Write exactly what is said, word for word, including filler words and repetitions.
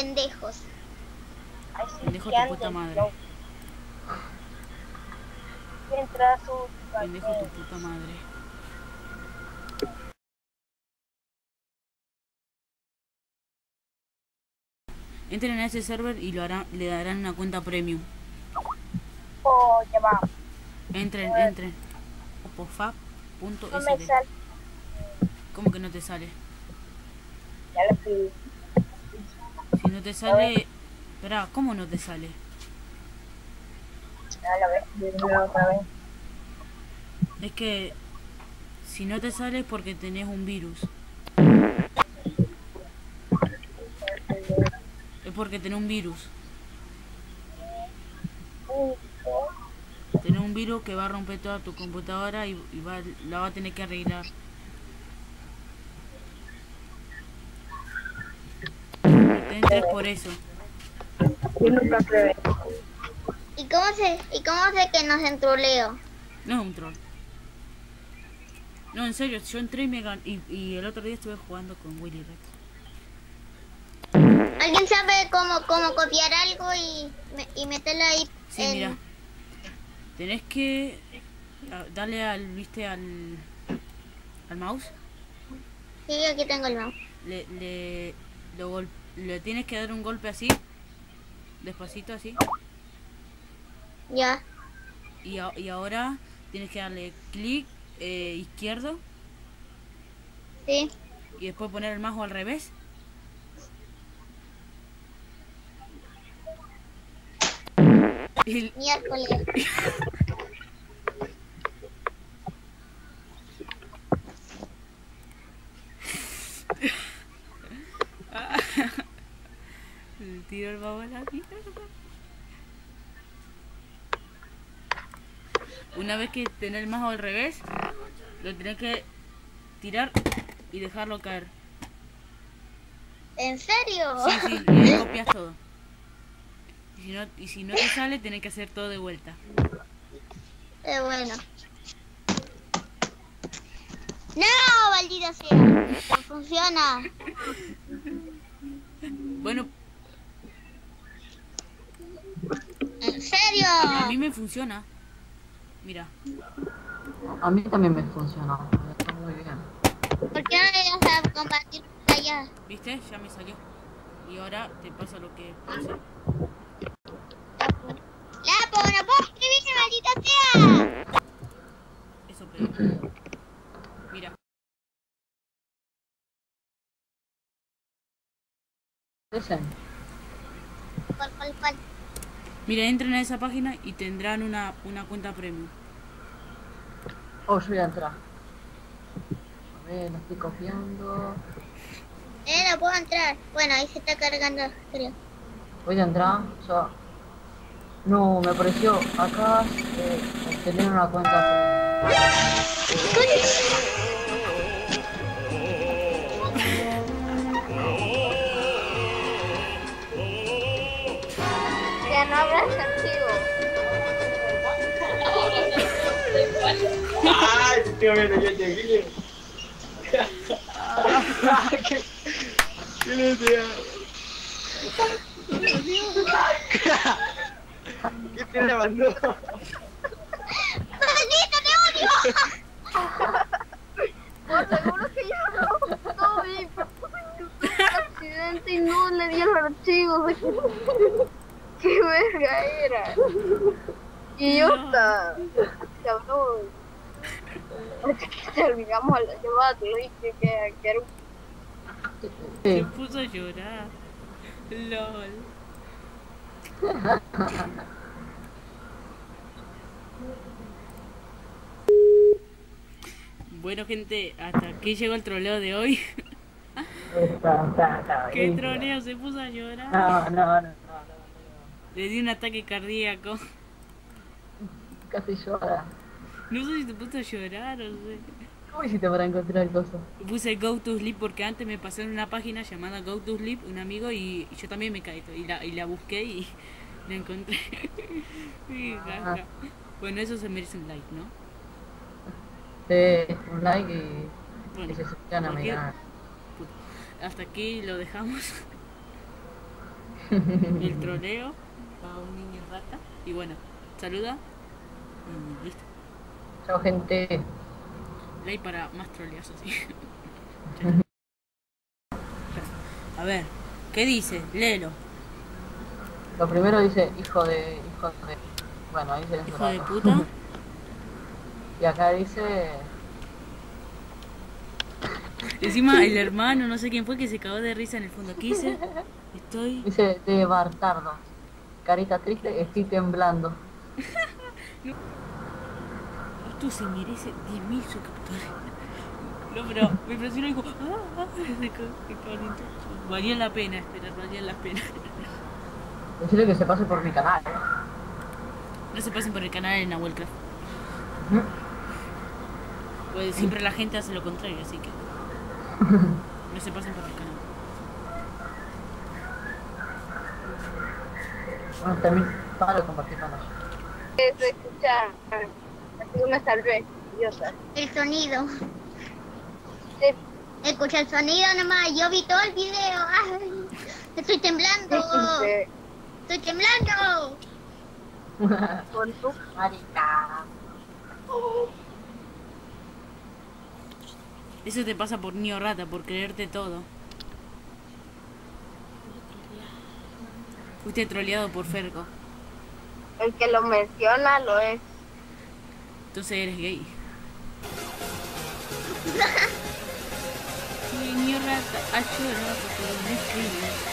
pendejos. Pendejo tu puta madre. Pendejo tu puta madre. Entren a ese server y lo harán, le darán una cuenta premium. Oh, ya va. Entren, entren. Opofab punto es de. No me sale. ¿Cómo que no te sale? Ya lo escribí. Si no te sale... Espera, ¿cómo no te sale? No, lo voy a otra vez. Es que... Si no te sale es porque tenés un virus. Es porque tenés un virus. Tenés un virus que va a romper toda tu computadora y, y va, la va a tener que arreglar. Entres por eso. ¿Y cómo sé, y cómo sé que no es un troleo? No es un troll. No, en serio, yo entré y me gané, y, y el otro día estuve jugando con Willy Rex. ¿Alguien sabe cómo, cómo copiar algo y, y meterlo ahí? Sí, en... mira. Tenés que darle al, viste, al, al mouse. Sí, aquí tengo el mouse. Le, le, lo golpeé. Le tienes que dar un golpe así, despacito así. Ya. Yeah. Y, y ahora tienes que darle clic eh, izquierdo. Sí. Y después poner el mazo al revés. Miércoles. Le tiro el babo a la mierda. Una vez que tenés el mazo al revés, lo tenés que tirar y dejarlo caer. ¿En serio? Sí, sí, y ahí copias todo. Y si no, y si no te sale, tenés que hacer todo de vuelta. Eh, bueno. ¡No, maldita sea! ¡No funciona! Bueno. ¿En serio? A mí me funciona. Mira. A mí también me funciona. Está muy bien. ¿Por qué no le vas a compartir allá? ¿Viste? Ya me salió. Y ahora te pasa lo que pasa. ¡La pobre! ¡No puedo escribirme, maldita sea! Eso peor. Mira. ¿Cuál, cuál, cuál? Mira, entren a esa página y tendrán una, una cuenta premium. Oh, yo voy a entrar. A ver, lo estoy copiando. Eh, no puedo entrar. Bueno, ahí se está cargando, creo. Voy a entrar, yo... No, me pareció acá eh, obtener una cuenta premium. No habrá archivo. ¡Ay, tío, bueno, yo llegué! ¡Qué ilusión! ¿Qué te le mandó? ¡Maldito, te odio! Por seguro que yo no, no vi, pero tuve un accidente y no le di los archivos. ¡Qué verga era! Y yo estaba... cabrón. Terminamos a la llamada, te dije que, que era un... Se puso a llorar. LOL. Bueno, gente, hasta aquí llegó el troleo de hoy. ¡Qué troleo! Se puso a llorar. No, no, no. Le di un ataque cardíaco. Casi llora. No sé si te puse a llorar o sé. ¿Cómo hiciste para encontrar el coso? Puse Go to Sleep porque antes me pasó en una página llamada Go to Sleep, un amigo, y yo también me caí. Y la, y la busqué y la encontré. Y ah. Bueno, eso se merece un like, ¿no? Sí, un like y, bueno, y se suscriban a mi canal. Hasta aquí lo dejamos. el troleo a un niño rata. Y bueno, saluda y listo. Chao, gente. Like para más troleos así. A ver, ¿qué dice? Léelo. Lo primero dice hijo de... hijo de... bueno, ahí se les hijo de puta. Y acá dice... encima el hermano, no sé quién fue, que se cagó de risa en el fondo. ¿Qué hice? Estoy... dice, de Bartardo. Carita triste, estoy temblando. No. Esto se merece diez mil suscriptores. No, pero me impresionó y dijo... ah, ah, valía la pena esperar, valía la pena. Decirle que se pase por mi canal. No se pasen por el canal en Nahuelcraft. ¿Mm? Pues siempre la gente hace lo contrario, así que... no se pasen por el canal. Bueno, también para de compartir con nosotros. Eso, escuchar. Así que me salvé, diosa. El sonido. Sí. Escuché el sonido nomás, yo vi todo el video. Ay, estoy temblando. Estoy temblando. Con tu marica. Eso te pasa por niño rata, por creerte todo. Fuiste troleado por Fergo. El que lo menciona lo es. Entonces eres gay. Niño rata, ayuda, porque no es gay.